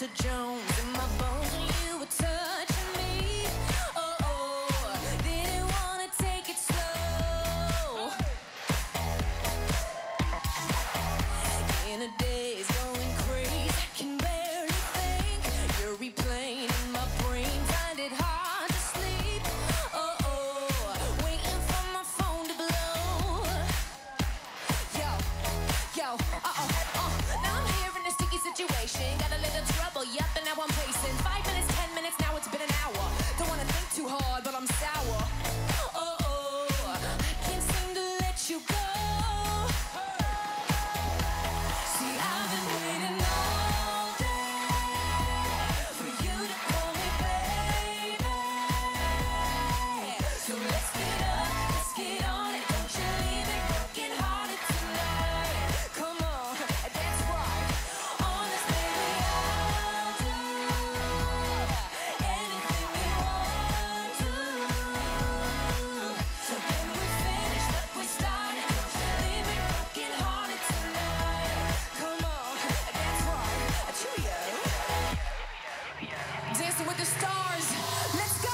Dr. Jones in my bones when you were touching me. Oh, oh, didn't want to take it slow. In a day's going crazy, I can barely think. You're replaying in my brain, find it hard to sleep. Oh, oh, waiting for my phone to blow. Yo, yo, now I'm here in a sticky situation. Got a little trouble, yep, and now I'm pacing. 5 minutes, 10 minutes, now it's been an hour. Don't want to think too hard, but I'm sour. Oh, oh, I can't seem to let you go. See, I've been waiting all day for you to call me baby. So let's get up, let's get on it. Don't you leave it broken hearted tonight. Come on, that's right. Honest, baby, I'll do anything we want to. So when we finish what we started, don't you leave it broken hearted tonight. Come on, that's right. Cheerio. Dancing with the stars. Let's go.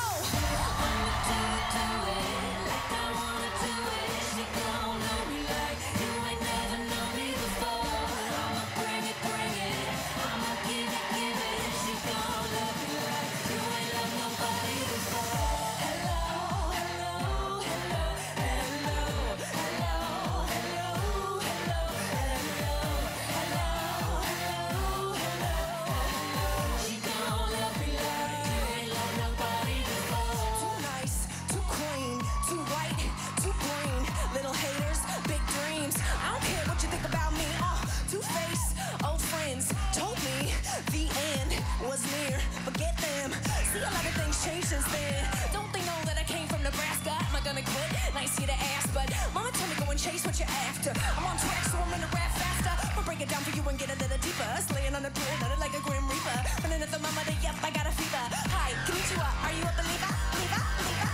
Don't they know that I came from Nebraska? Am I gonna quit? Nice you to ask, but mama told me go and chase what you're after. I'm on track, so I'm gonna rap faster. I'll break it down for you and get a little deeper. Slaying on the pier, nothing like a grim reaper. Running at the mama, they yep, I got a fever. Hi, konnichiwa, are you a believer? Believer, believer, believer, believer.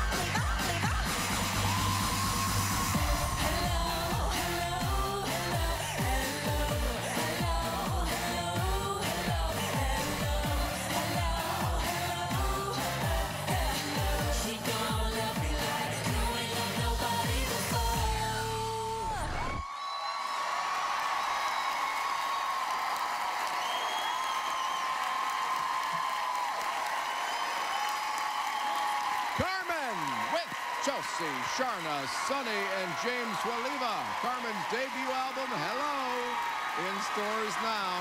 Chelsie, Sharna, Sonny, and James Waliva. Carmen's debut album, Hello, in stores now.